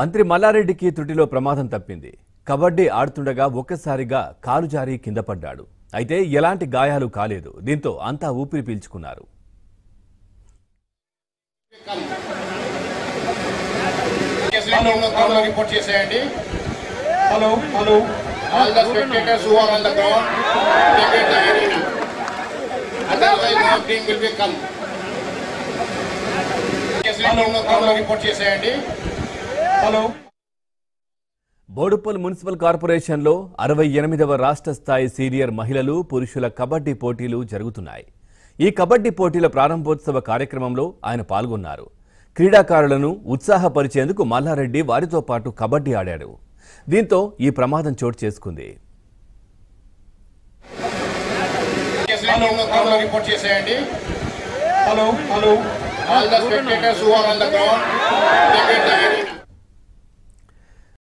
मंत्री मల్లారెడ్డి की त्रुटिलो प्रमादं तप्पिंदी। कबड्डी आडुतुंडगा ఒక్కసారిగా కాలు జారి కింద పడ్డాడు। అయితే ఎలాంటి గాయాలు కాలేదు। దీంతో అంతా ఊపిరి పీల్చుకున్నారు। బోడుపల్ మున్సిపల్ కార్పొరేషన్ లో 68వ రాష్ట్ర స్థాయి సీనియర్ మహిళలు పురుషుల కబడ్డీ పోటీలు జరుగుతున్నాయి। ఈ కబడ్డీ పోటీల ప్రారంభోత్సవ కార్యక్రమంలో ఆయన పాల్గొన్నారు। క్రీడాకారులను ఉత్సాహపరిచేందుకు మల్లారెడ్డి వారితో పాటు కబడ్డీ ఆడాడు। దీంతో ఈ ప్రమాదం చోటు చేసుకుంది। Hello, all the spectators who are on the ground, they get the